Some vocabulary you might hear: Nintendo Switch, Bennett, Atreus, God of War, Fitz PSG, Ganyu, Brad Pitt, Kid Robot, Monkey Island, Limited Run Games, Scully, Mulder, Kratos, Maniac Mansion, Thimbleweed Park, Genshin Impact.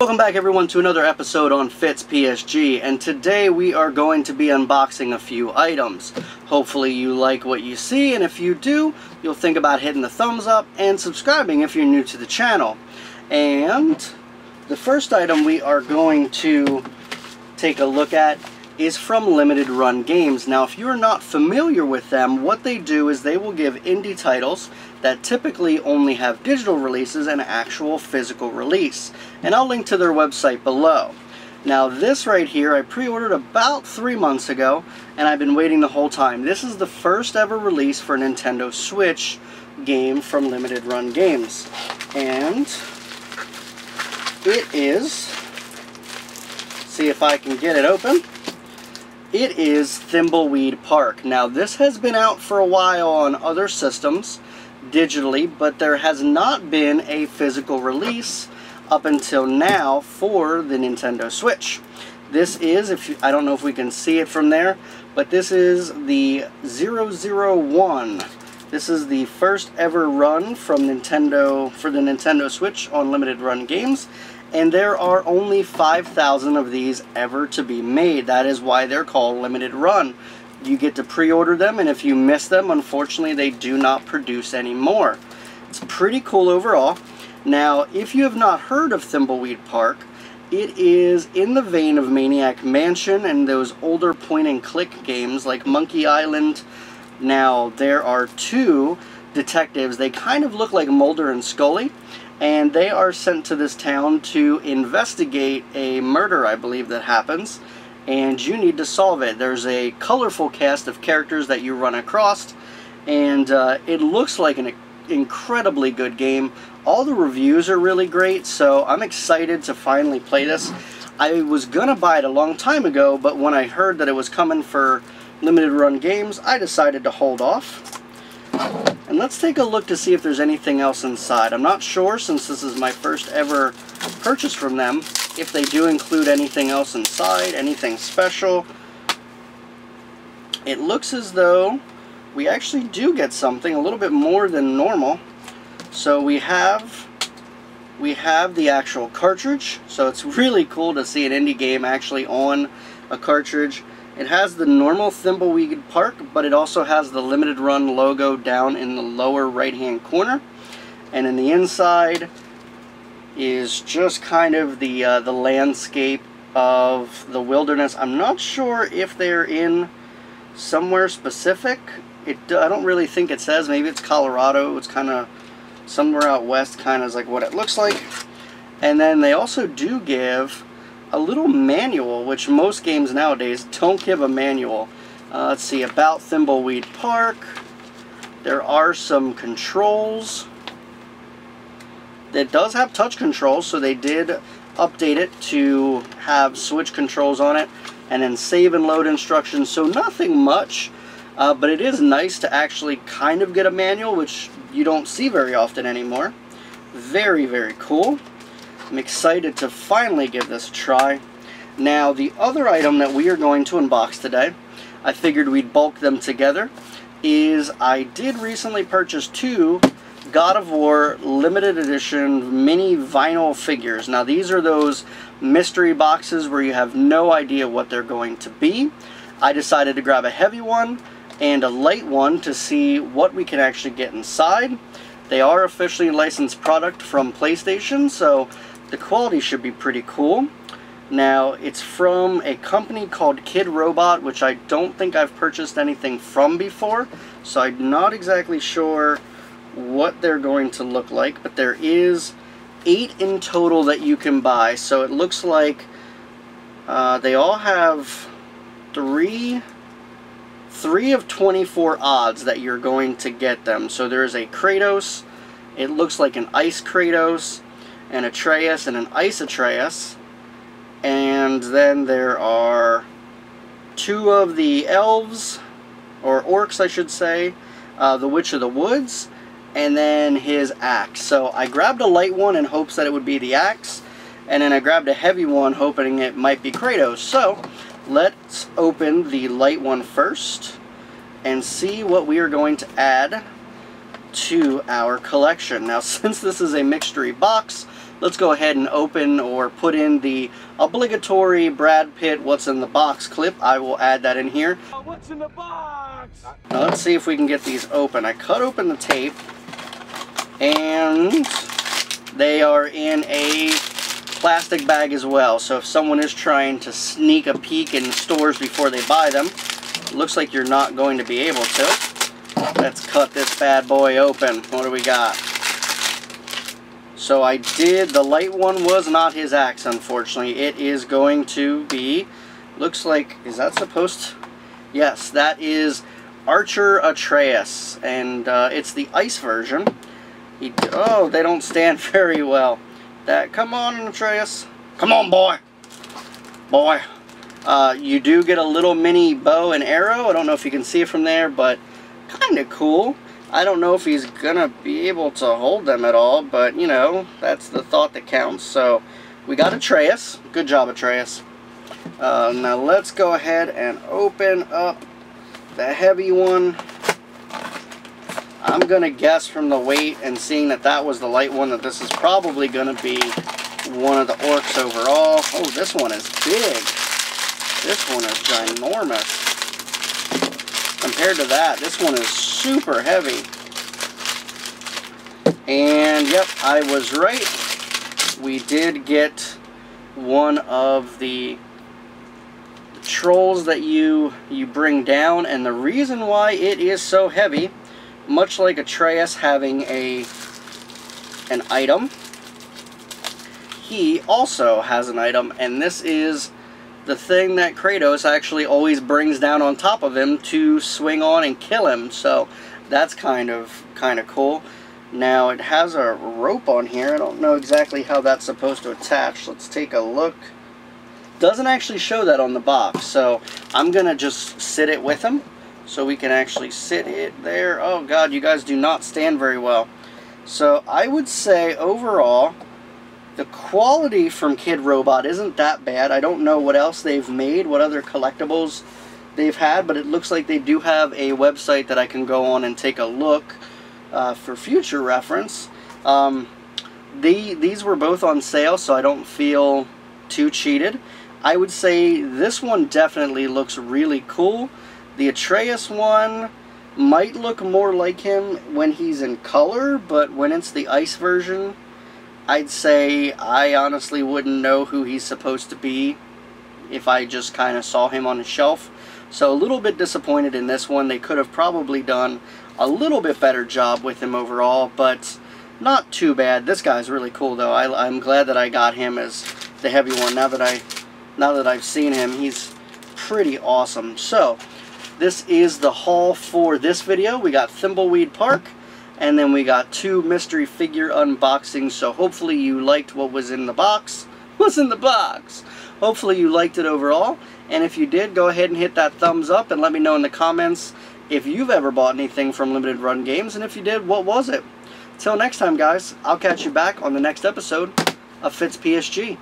Welcome back everyone to another episode on Fitz PSG, and today we are going to be unboxing a few items. Hopefully you like what you see, and if you do, you'll think about hitting the thumbs up and subscribing if you're new to the channel. And the first item we are going to take a look at is from Limited Run Games. Now if you're not familiar with them, what they do is they will give indie titles that typically only have digital releases an actual physical release. And I'll link to their website below. Now this right here I pre-ordered about 3 months ago and I've been waiting the whole time. This is the first ever release for a Nintendo Switch game from Limited Run Games. And it is, see if I can get it open. It is Thimbleweed Park. Now this has been out for a while on other systems digitally, but there has not been a physical release up until now for the Nintendo Switch. This is, I don't know if we can see it from there, but this is the 001. This is the first ever run from Nintendo for the Nintendo Switch on Limited Run Games. And there are only 5,000 of these ever to be made. That is why they're called Limited Run. You get to pre-order them, and if you miss them, unfortunately, they do not produce any more. It's pretty cool overall. Now, if you have not heard of Thimbleweed Park, it is in the vein of Maniac Mansion and those older point-and-click games like Monkey Island. Now, there are two detectives. They kind of look like Mulder and Scully. And they are sent to this town to investigate a murder, I believe, that happens, and you need to solve it. There's a colorful cast of characters that you run across, and it looks like an incredibly good game. All the reviews are really great, so I'm excited to finally play this. I was gonna buy it a long time ago, but when I heard that it was coming for Limited Run Games, I decided to hold off. And let's take a look to see if there's anything else inside. I'm not sure, since this is my first ever purchase from them, if they do include anything else inside, anything special. It looks as though we actually do get something a little bit more than normal. So we have the actual cartridge. So it's really cool to see an indie game actually on a cartridge. It has the normal Thimbleweed Park, but it also has the Limited Run logo down in the lower right-hand corner. And in the inside is just kind of the landscape of the wilderness. I'm not sure if they're in somewhere specific. I don't really think it says. Maybe it's Colorado. It's kind of somewhere out west, kind of is like what it looks like. And then they also do give a little manual, which most games nowadays don't give a manual. Let's see, about Thimbleweed Park. There are some controls. It does have touch controls, so they did update it to have Switch controls on it, and then save and load instructions, so nothing much, but it is nice to actually kind of get a manual, which you don't see very often anymore. Very, very cool. I'm excited to finally give this a try. Now, the other item that we are going to unbox today, I figured we'd bulk them together, is I did recently purchase two God of War limited edition mini vinyl figures. Now, these are those mystery boxes where you have no idea what they're going to be. I decided to grab a heavy one and a light one to see what we can actually get inside. They are officially licensed product from PlayStation, so the quality should be pretty cool. Now, it's from a company called Kid Robot, which I don't think I've purchased anything from before, so I'm not exactly sure what they're going to look like, but there is 8 in total that you can buy, so it looks like they all have three of 24 odds that you're going to get them. So there is a Kratos, it looks like an ice Kratos, an Atreus, and an ice Atreus, and then there are 2 of the elves, or orcs I should say, the Witch of the Woods, and then his axe. So I grabbed a light one in hopes that it would be the axe, and then I grabbed a heavy one hoping it might be Kratos. So let's open the light one first and see what we are going to add to our collection. Now, since this is a mystery box, let's go ahead and open or put in the obligatory Brad Pitt what's in the box clip. I will add that in here. What's in the box? Now let's see if we can get these open. I cut open the tape and they are in a plastic bag as well. So if someone is trying to sneak a peek in stores before they buy them, it looks like you're not going to be able to. Let's cut this bad boy open. What do we got? So I did, the light one was not his axe, unfortunately. It is going to be, looks like, is that supposed to? Yes, that is Archer Atreus, and it's the ice version. Oh, they don't stand very well. That, come on, Atreus. Come on, boy. Boy. You do get a little mini bow and arrow. I don't know if you can see it from there, but kind of cool. I don't know if he's gonna be able to hold them at all, but you know, that's the thought that counts. So we got Atreus. Good job, Atreus. Now let's go ahead and open up the heavy one. I'm gonna guess from the weight and seeing that that was the light one that this is probably gonna be one of the orcs overall. Oh, this one is big. This one is ginormous. Compared to that, this one is super heavy. And yep, I was right. We did get one of the trolls that you bring down, and the reason why it is so heavy, much like Atreus having an item, he also has an item, and this is the thing that Kratos actually always brings down on top of him to swing on and kill him. So that's kind of cool. Now it has a rope on here. I don't know exactly how that's supposed to attach. Let's take a look. Doesn't actually show that on the box, so I'm gonna just sit it with him so we can actually sit it there. Oh god, you guys do not stand very well. So I would say overall the quality from Kid Robot isn't that bad. I don't know what else they've made, what other collectibles they've had, but it looks like they do have a website that I can go on and take a look for future reference. These were both on sale, so I don't feel too cheated. I would say this one definitely looks really cool. The Atreus one might look more like him when he's in color, but when it's the ice version, I'd say I honestly wouldn't know who he's supposed to be if I just kind of saw him on the shelf. So a little bit disappointed in this one. They could have probably done a little bit better job with him overall, but not too bad. This guy's really cool though. I'm glad that I got him as the heavy one. Now that I've seen him, he's pretty awesome. So this is the haul for this video. We got Thimbleweed Park, and then we got two mystery figure unboxings, so hopefully you liked what was in the box. What's in the box? Hopefully you liked it overall, and if you did, go ahead and hit that thumbs up and let me know in the comments if you've ever bought anything from Limited Run Games, and if you did, what was it? Till next time, guys, I'll catch you back on the next episode of Fitz PSG.